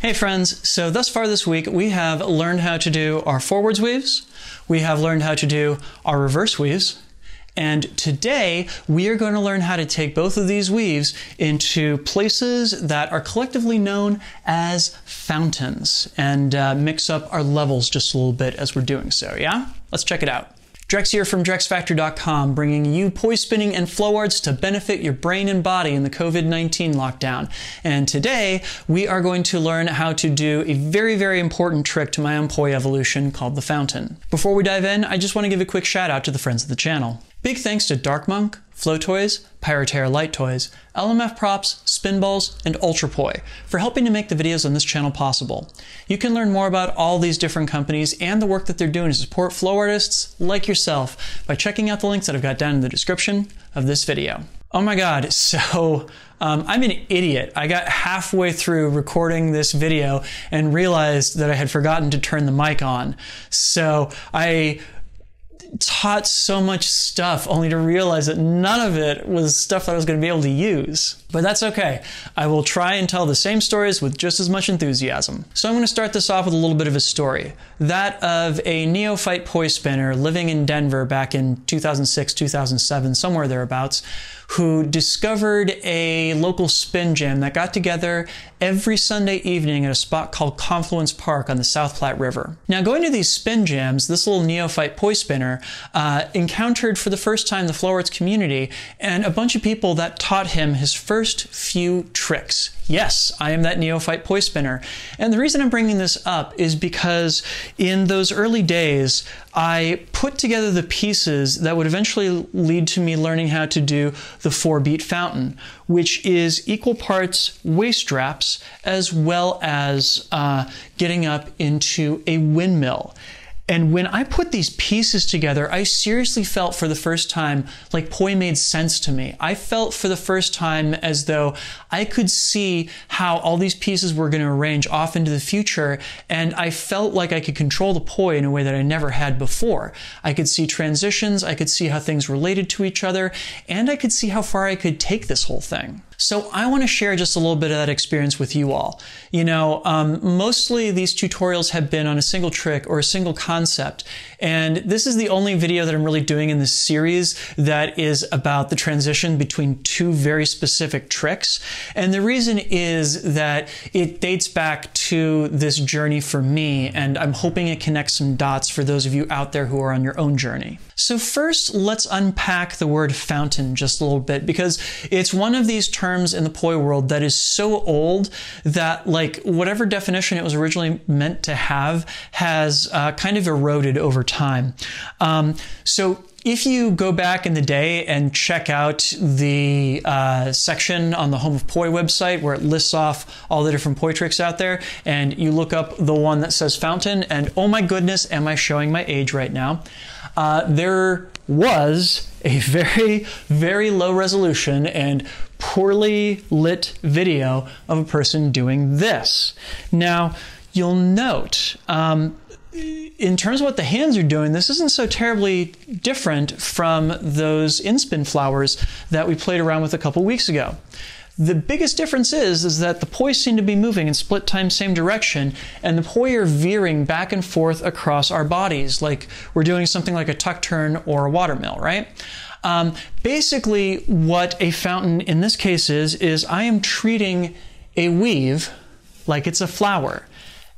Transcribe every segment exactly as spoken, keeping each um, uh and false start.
Hey friends, so thus far this week we have learned how to do our forwards weaves, we have learned how to do our reverse weaves, and today we are going to learn how to take both of these weaves into places that are collectively known as fountains and uh, mix up our levels just a little bit as we're doing so, yeah? Let's check it out. Drex here from Drex Factor dot com, bringing you Poi Spinning and Flow Arts to benefit your brain and body in the COVID nineteen lockdown. And today, we are going to learn how to do a very, very important trick to my own Poi evolution called the fountain. Before we dive in, I just want to give a quick shout out to the friends of the channel. Big thanks to Dark Monk, Flow Toys, PyroTerra Light Toys, L M F Props, Spinballs, and Ultrapoi for helping to make the videos on this channel possible. You can learn more about all these different companies and the work that they're doing to support flow artists like yourself by checking out the links that I've got down in the description of this video. Oh my god, so um, I'm an idiot. I got halfway through recording this video and realized that I had forgotten to turn the mic on. So I taught so much stuff only to realize that none of it was stuff that I was going to be able to use. But that's okay. I will try and tell the same stories with just as much enthusiasm. So I'm going to start this off with a little bit of a story. That of a neophyte Poi spinner living in Denver back in two thousand six, two thousand seven, somewhere thereabouts, who discovered a local spin gym that got together every Sunday evening at a spot called Confluence Park on the South Platte River. Now, going to these spin gyms, this little neophyte Poi spinner uh, encountered for the first time the flow arts community and a bunch of people that taught him his first few tricks. Yes, I am that neophyte Poi spinner. And the reason I'm bringing this up is because in those early days, I put together the pieces that would eventually lead to me learning how to do the four-beat fountain, which is equal parts waist wraps as well as uh, getting up into a windmill. And when I put these pieces together, I seriously felt for the first time like Poi made sense to me. I felt for the first time as though I could see how all these pieces were going to arrange off into the future, and I felt like I could control the Poi in a way that I never had before. I could see transitions, I could see how things related to each other, and I could see how far I could take this whole thing. So I want to share just a little bit of that experience with you all. You know, um, mostly these tutorials have been on a single trick or a single concept, and this is the only video that I'm really doing in this series that is about the transition between two very specific tricks. And the reason is that it dates back to this journey for me, and I'm hoping it connects some dots for those of you out there who are on your own journey. So first, let's unpack the word fountain just a little bit, because it's one of these terms in the Poi world that is so old that, like, whatever definition it was originally meant to have has uh, kind of eroded over time. Um, so if you go back in the day and check out the uh, section on the Home of Poi website where it lists off all the different Poi tricks out there, and you look up the one that says fountain, and oh my goodness, am I showing my age right now? Uh, there was a very, very low resolution and poorly lit video of a person doing this. Now, you'll note, um, in terms of what the hands are doing, this isn't so terribly different from those in-spin flowers that we played around with a couple weeks ago. The biggest difference is, is that the Poi seem to be moving in split time, same direction, and the Poi are veering back and forth across our bodies, like we're doing something like a tuck turn or a watermill, right? Um, basically, what a fountain in this case is, is I am treating a weave like it's a flower.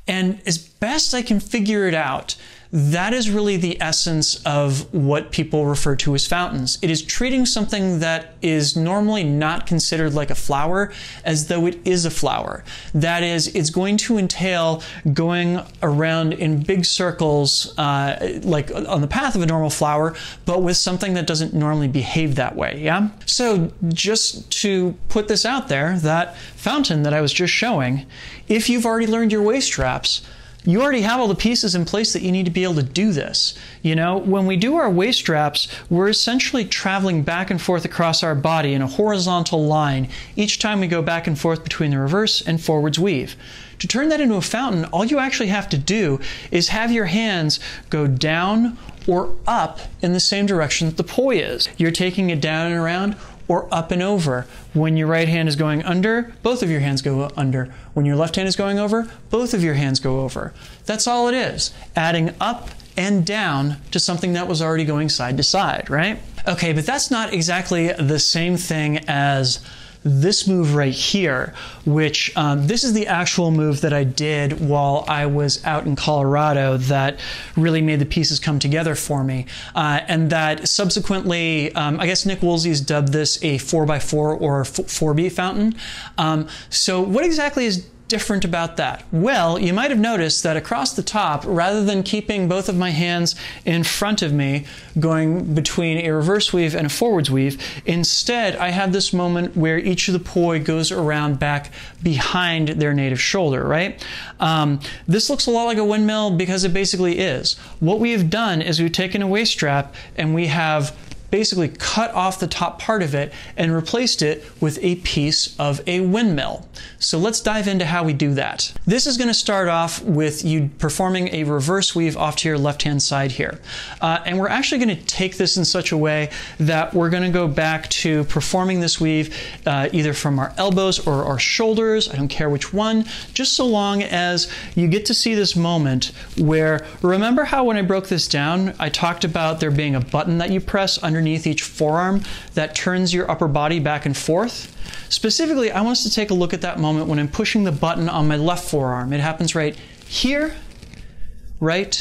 And as best I can figure it out, that is really the essence of what people refer to as fountains. It is treating something that is normally not considered like a flower as though it is a flower. That is, it's going to entail going around in big circles, uh, like on the path of a normal flower, but with something that doesn't normally behave that way, yeah? So just to put this out there, that fountain that I was just showing, if you've already learned your waist wraps, you already have all the pieces in place that you need to be able to do this. You know, when we do our waist wraps, we're essentially traveling back and forth across our body in a horizontal line each time we go back and forth between the reverse and forwards weave. To turn that into a fountain, all you actually have to do is have your hands go down or up in the same direction that the Poi is. You're taking it down and around or up and over. When your right hand is going under, both of your hands go under. When your left hand is going over, both of your hands go over. That's all it is, adding up and down to something that was already going side to side, right? Okay, but that's not exactly the same thing as this move right here, which um, this is the actual move that I did while I was out in Colorado that really made the pieces come together for me. Uh, and that subsequently, um, I guess Nick Woolsey's dubbed this a four by four or four B fountain. Um, so what exactly is different about that? Well, you might have noticed that across the top, rather than keeping both of my hands in front of me, going between a reverse weave and a forwards weave, instead I have this moment where each of the poi goes around back behind their native shoulder, right? Um, this looks a lot like a windmill because it basically is. What we have done is we've taken a waist strap and we have basically cut off the top part of it and replaced it with a piece of a windmill. So let's dive into how we do that. This is going to start off with you performing a reverse weave off to your left hand side here. Uh, and we're actually going to take this in such a way that we're going to go back to performing this weave uh, either from our elbows or our shoulders, I don't care which one, just so long as you get to see this moment where, remember how when I broke this down, I talked about there being a button that you press under underneath each forearm that turns your upper body back and forth. Specifically, I want us to take a look at that moment when I'm pushing the button on my left forearm. It happens right here, right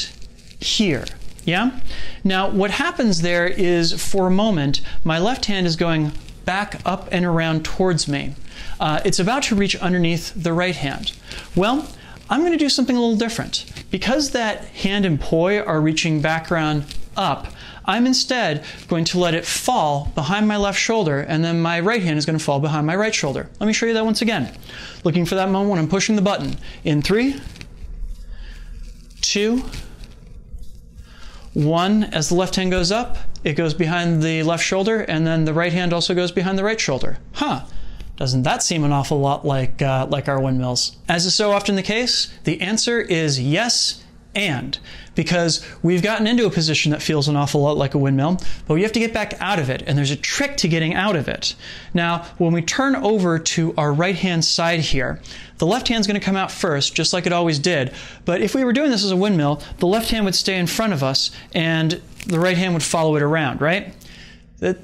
here. Yeah? Now, what happens there is, for a moment, my left hand is going back up and around towards me. Uh, it's about to reach underneath the right hand. Well, I'm going to do something a little different. Because that hand and poi are reaching back around up, I'm instead going to let it fall behind my left shoulder, and then my right hand is going to fall behind my right shoulder. Let me show you that once again. Looking for that moment when I'm pushing the button. In three, two, one. As the left hand goes up, it goes behind the left shoulder, and then the right hand also goes behind the right shoulder. Huh. Doesn't that seem an awful lot like, uh, like our windmills? As is so often the case, the answer is yes and. Because we've gotten into a position that feels an awful lot like a windmill, but we have to get back out of it, and there's a trick to getting out of it. Now, when we turn over to our right-hand side here, the left hand's going to come out first, just like it always did, but if we were doing this as a windmill, the left hand would stay in front of us, and the right hand would follow it around, right?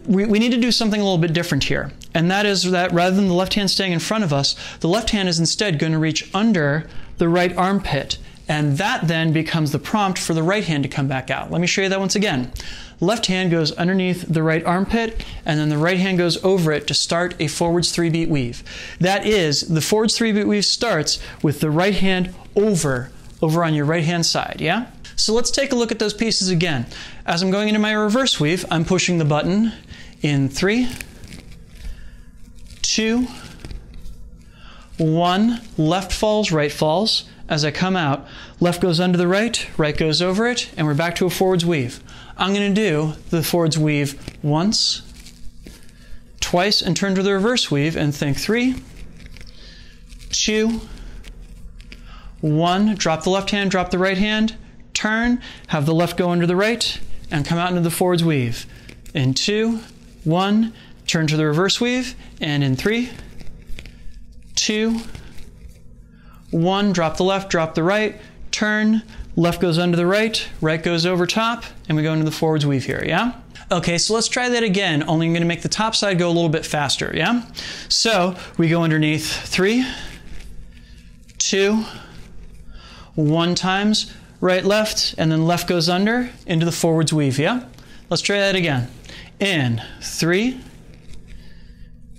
We need to do something a little bit different here, and that is that rather than the left hand staying in front of us, the left hand is instead going to reach under the right armpit. And that then becomes the prompt for the right hand to come back out. Let me show you that once again. Left hand goes underneath the right armpit, and then the right hand goes over it to start a forwards three-beat weave. That is, the forwards three-beat weave starts with the right hand over, over on your right-hand side, yeah? So let's take a look at those pieces again. As I'm going into my reverse weave, I'm pushing the button in three, two, one, left falls, right falls. As I come out, left goes under the right, right goes over it, and we're back to a forwards weave. I'm going to do the forwards weave once, twice, and turn to the reverse weave and think three, two, one, drop the left hand, drop the right hand, turn, have the left go under the right, and come out into the forwards weave. In two, one, turn to the reverse weave, and in three, two, one, drop the left, drop the right, turn, left goes under the right, right goes over top, and we go into the forwards weave here, yeah? Okay, so let's try that again, only I'm going to make the top side go a little bit faster, yeah? So, we go underneath three, two, one times, right, left, and then left goes under, into the forwards weave, yeah? Let's try that again. In three,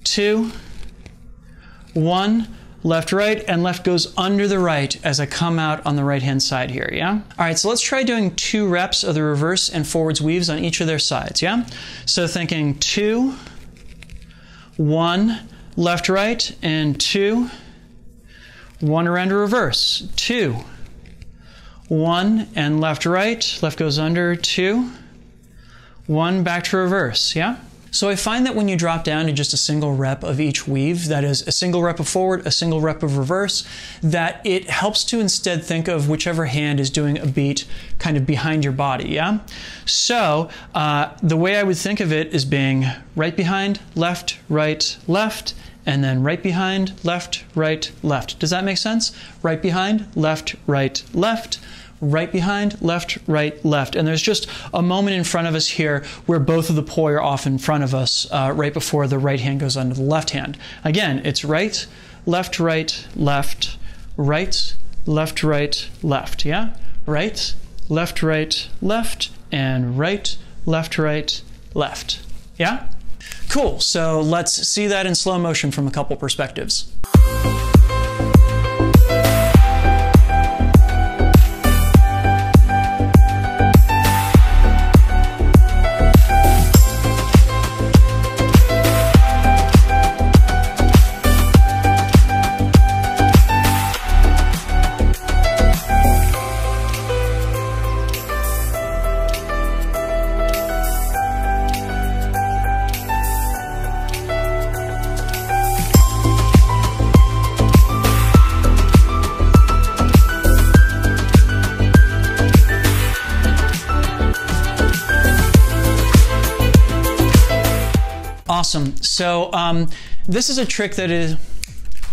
two, one, left, right, and left goes under the right as I come out on the right-hand side here, yeah? All right, so let's try doing two reps of the reverse and forwards weaves on each of their sides, yeah? So thinking two, one, left, right, and two, one around to reverse, two, one, and left, right, left goes under, two, one, back to reverse, yeah? So I find that when you drop down to just a single rep of each weave, that is a single rep of forward, a single rep of reverse, that it helps to instead think of whichever hand is doing a beat kind of behind your body, yeah? So uh, the way I would think of it is being right behind, left, right, left, and then right behind, left, right, left. Does that make sense? Right behind, left, right, left. Right behind, left, right, left. And there's just a moment in front of us here where both of the poi are off in front of us, uh, right before the right hand goes onto the left hand. Again, it's right, left, right, left, right, left, right, left, yeah? Right, left, right, left, and right, left, right, left, yeah? Cool, so let's see that in slow motion from a couple perspectives. Awesome. So um, this is a trick that is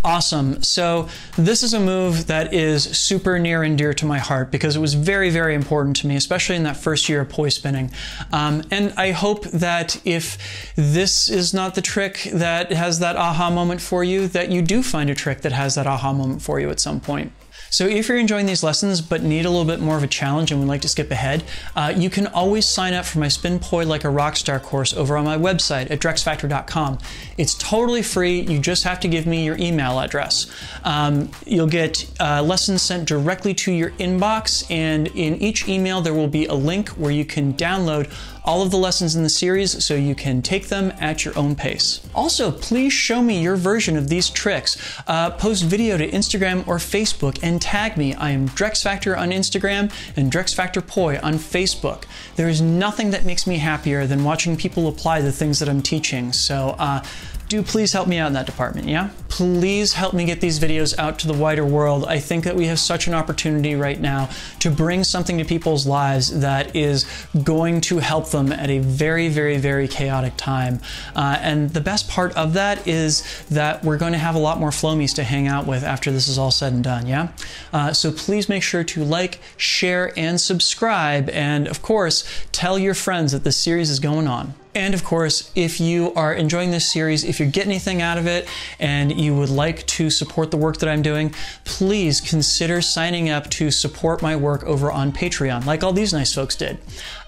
awesome. So this is a move that is super near and dear to my heart because it was very, very important to me, especially in that first year of poi spinning. Um, and I hope that if this is not the trick that has that aha moment for you, that you do find a trick that has that aha moment for you at some point. So if you're enjoying these lessons but need a little bit more of a challenge and would like to skip ahead, uh, you can always sign up for my Spin Poi Like a Rockstar course over on my website at Drex Factor dot com. It's totally free, you just have to give me your email address. Um, you'll get uh, lessons sent directly to your inbox, and in each email there will be a link where you can download all of the lessons in the series so you can take them at your own pace. Also, please show me your version of these tricks. Uh, post video to Instagram or Facebook and tag me. I am DrexFactor on Instagram and DrexFactor Poi on Facebook. There is nothing that makes me happier than watching people apply the things that I'm teaching, so uh, do please help me out in that department, yeah? Please help me get these videos out to the wider world. I think that we have such an opportunity right now to bring something to people's lives that is going to help them at a very, very, very chaotic time. Uh, and the best part of that is that we're going to have a lot more Flomies to hang out with after this is all said and done, yeah? Uh, so please make sure to like, share, and subscribe, and of course, tell your friends that this series is going on. And of course, if you are enjoying this series, if you get anything out of it, and you would like to support the work that I'm doing, please consider signing up to support my work over on Patreon, like all these nice folks did.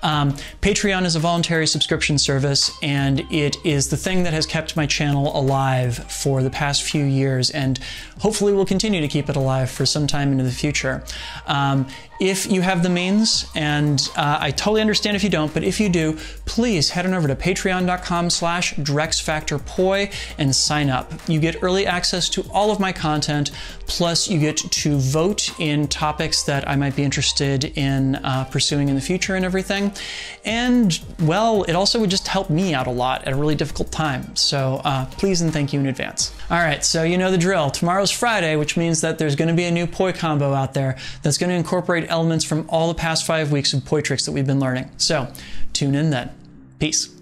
Um, Patreon is a voluntary subscription service, and it is the thing that has kept my channel alive for the past few years, and hopefully will continue to keep it alive for some time into the future. Um, if you have the means, and uh, I totally understand if you don't, but if you do, please head on over to patreon dot com slash DrexFactor Poi and sign up. You get early access to all of my content, plus you get to vote in topics that I might be interested in uh, pursuing in the future and everything. And, well, it also would just help me out a lot at a really difficult time. So uh, please and thank you in advance. All right, so you know the drill. Tomorrow's Friday, which means that there's gonna be a new poi combo out there that's gonna incorporate elements from all the past five weeks of poi tricks that we've been learning. So tune in then. Peace.